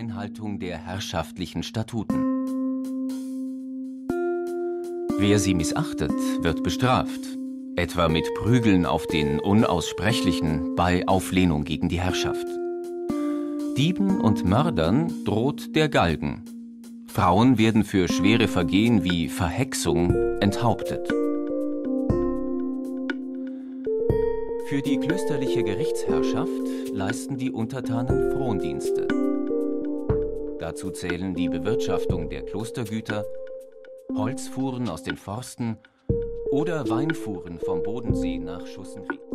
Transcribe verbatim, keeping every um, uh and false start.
Einhaltung der herrschaftlichen Statuten. Wer sie missachtet, wird bestraft, etwa mit Prügeln auf den Unaussprechlichen bei Auflehnung gegen die Herrschaft. Dieben und Mördern droht der Galgen. Frauen werden für schwere Vergehen wie Verhexung enthauptet. Für die klösterliche Gerichtsherrschaft leisten die Untertanen Frondienste. Dazu zählen die Bewirtschaftung der Klostergüter, Holzfuhren aus den Forsten oder Weinfuhren vom Bodensee nach Schussenried.